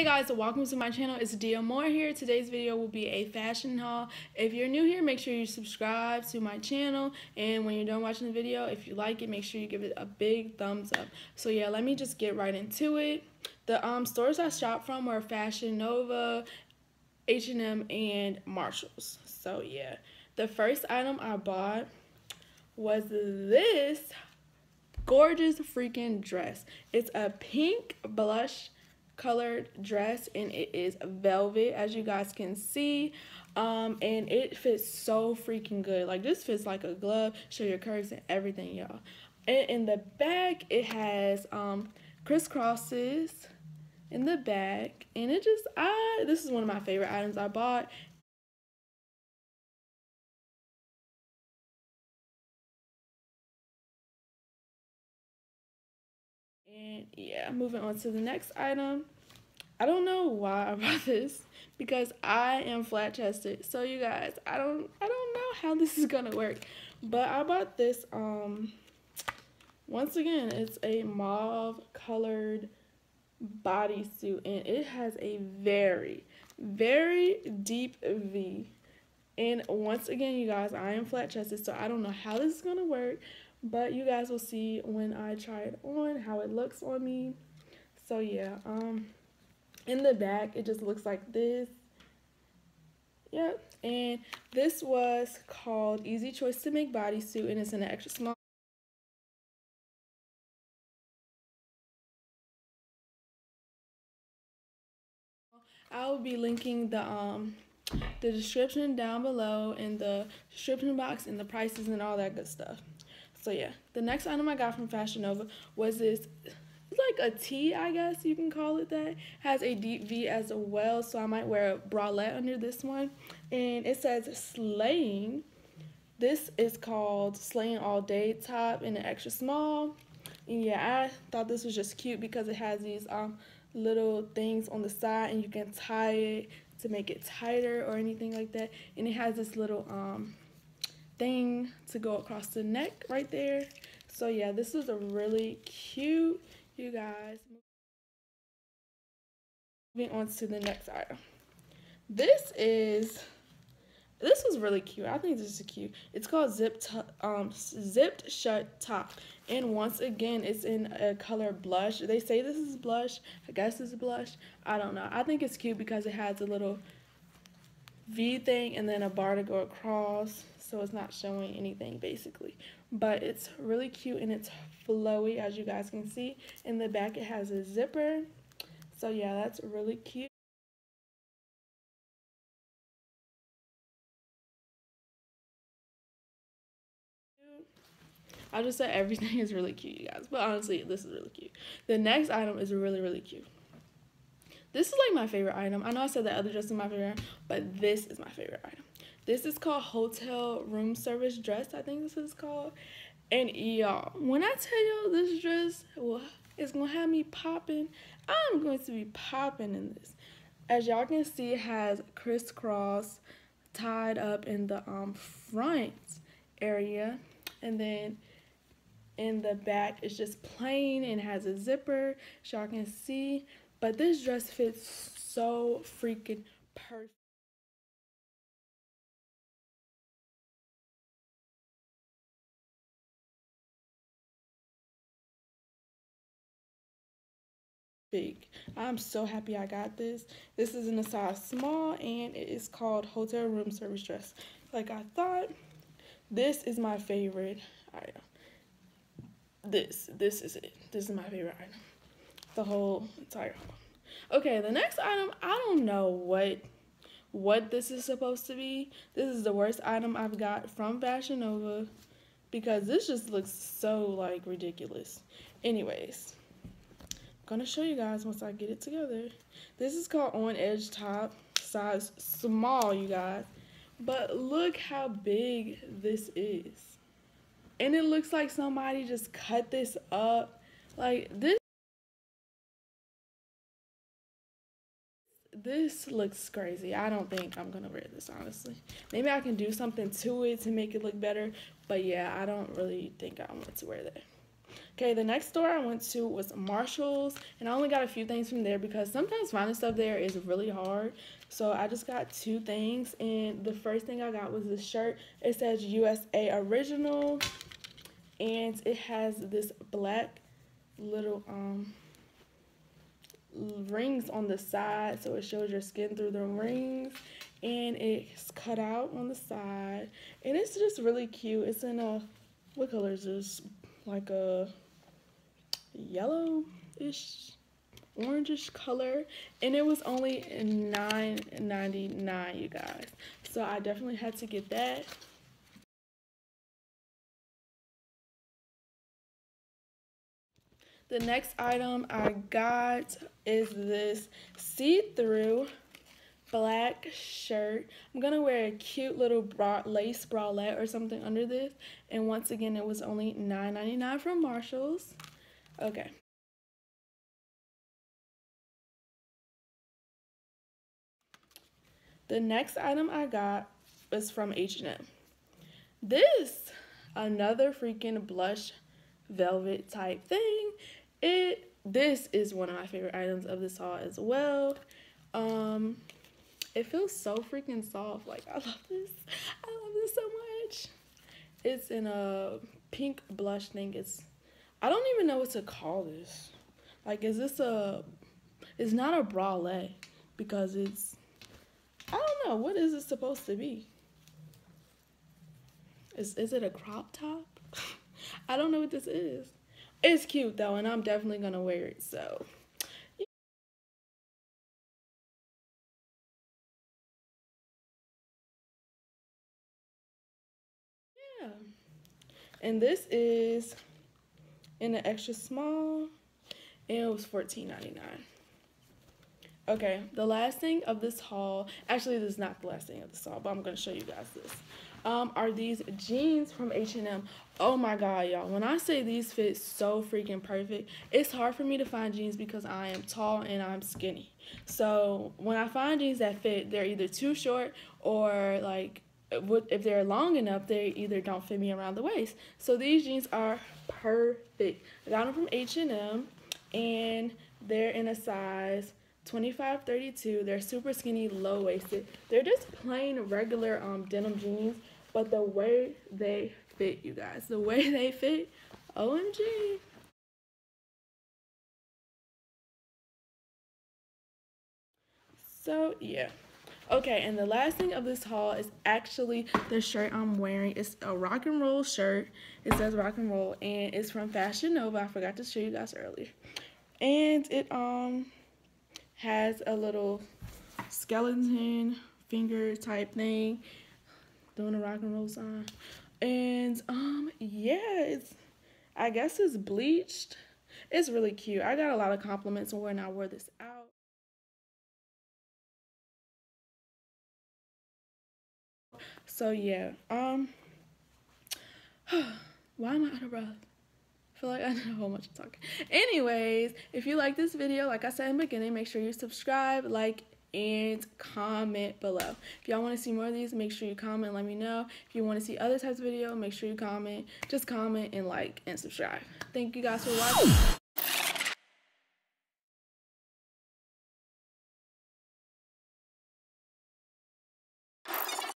Hey guys, so welcome to my channel. It's Diamour here. Today's video will be a fashion haul. If you're new here, make sure you subscribe to my channel, and when you're done watching the video, if you like it, make sure you give it a big thumbs up. So yeah, let me just get right into it. The stores I shop from were Fashion Nova, H&M, and Marshalls. So yeah, the first item I bought was this gorgeous freaking dress. It's a pink blush colored dress, and it is velvet, as you guys can see, and it fits so freaking good. Like, this fits like a glove. Show your curves and everything, y'all. And in the back, it has crisscrosses in the back, and it just this is one of my favorite items I bought. And yeah, moving on to the next item. I don't know why I bought this because I am flat chested. So you guys, I don't know how this is gonna work. But I bought this, once again, it's a mauve colored bodysuit, and it has a very, very deep V. And once again, you guys, I am flat chested, so I don't know how this is gonna work. But you guys will see when I try it on how it looks on me. So yeah, in the back it just looks like this. Yep, and this was called Easy Choice to Make Bodysuit, and it's in an extra small. I'll be linking the description down below, and the description box, and the prices and all that good stuff. So yeah, the next item I got from Fashion Nova was this, it's like a tee, I guess you can call it that. It has a deep V as well, so I might wear a bralette under this one. And it says Slaying. This is called Slaying All Day Top in an extra small. And yeah, I thought this was just cute because it has these little things on the side, and you can tie it to make it tighter or anything like that. And it has this little thing to go across the neck right there. So yeah, this is a really cute, you guys. Moving on to the next item. This was really cute. I think this is cute. It's called Zipped Shut Top, and once again, it's in a color blush. They say this is blush. I guess it's blush. I don't know. I think it's cute because it has a little V thing and then a bar to go across, so it's not showing anything basically, but it's really cute and it's flowy, as you guys can see. In the back it has a zipper, so yeah, that's really cute. I just said everything is really cute, you guys, but honestly, this is really cute. The next item is really, really cute. This is like my favorite item. I know I said that other dress is my favorite item, but this is my favorite item. This is called Hotel Room Service Dress, I think this is called. And y'all, when I tell y'all this dress, well, it's gonna have me popping. I'm going to be popping in this. As y'all can see, it has crisscross tied up in the front area, and then in the back it's just plain and has a zipper, as y'all can see. But this dress fits so freaking perfect. I'm so happy I got this. This is in a size small, and it is called Hotel Room Service Dress. Like I thought, this is my favorite item. This is it. This is my favorite item. The whole entire one. Okay, the next item, I don't know what this is supposed to be. This is the worst item I've got from Fashion Nova because this just looks so like ridiculous. Anyways, I'm gonna show you guys once I get it together. This is called On Edge Top, size small, you guys, but look how big this is, and it looks like somebody just cut this up. Like this looks crazy. I don't think I'm gonna wear this, honestly. Maybe I can do something to it to make it look better, but yeah, I don't really think I want to wear that. Okay, the next store I went to was Marshalls, and I only got a few things from there because sometimes finding stuff there is really hard. So I just got two things, and the first thing I got was this shirt. It says USA Original, and it has this black little rings on the side, so it shows your skin through the rings, and it's cut out on the side, and it's just really cute. It's in a, what color is this? Like a yellowish, orangish color, and it was only $9.99, you guys. So I definitely had to get that. The next item I got is this see-through black shirt. I'm gonna wear a cute little lace bralette or something under this, and once again it was only $9.99 from Marshalls. Okay. The next item I got was from H&M. This, another freaking blush velvet type thing. This is one of my favorite items of this haul as well. It feels so freaking soft. Like, I love this. I love this so much. It's in a pink blush thing. I don't even know what to call this. Like, is this a... It's not a bralette because it's... I don't know. What is it supposed to be? Is it a crop top? I don't know what this is. It's cute, though, and I'm definitely going to wear it, so... And this is in an extra small, and it was $14.99. Okay, the last thing of this haul, actually this is not the last thing of this haul, but I'm going to show you guys this, are these jeans from H&M. Oh my God, y'all, when I say these fit so freaking perfect, it's hard for me to find jeans because I am tall and I'm skinny. So when I find jeans that fit, they're either too short or like, if they're long enough, they either don't fit me around the waist. So these jeans are perfect. I got them from H&M, and they're in a size 25-32. They're super skinny, low-waisted. They're just plain, regular denim jeans, but the way they fit, you guys, the way they fit, OMG. So, yeah. Okay, and the last thing of this haul is actually the shirt I'm wearing. It's a rock and roll shirt. It says rock and roll, and it's from Fashion Nova. I forgot to show you guys earlier. And it has a little skeleton finger type thing doing a rock and roll sign. And yeah, I guess it's bleached. It's really cute. I got a lot of compliments when I wore this out. So yeah, why am I out of breath? I feel like I did a whole bunch of talking. Anyways, if you like this video, like I said in the beginning, make sure you subscribe, like, and comment below. If y'all want to see more of these, make sure you comment, let me know. If you want to see other types of video, make sure you comment. Just comment and like and subscribe. Thank you guys for watching.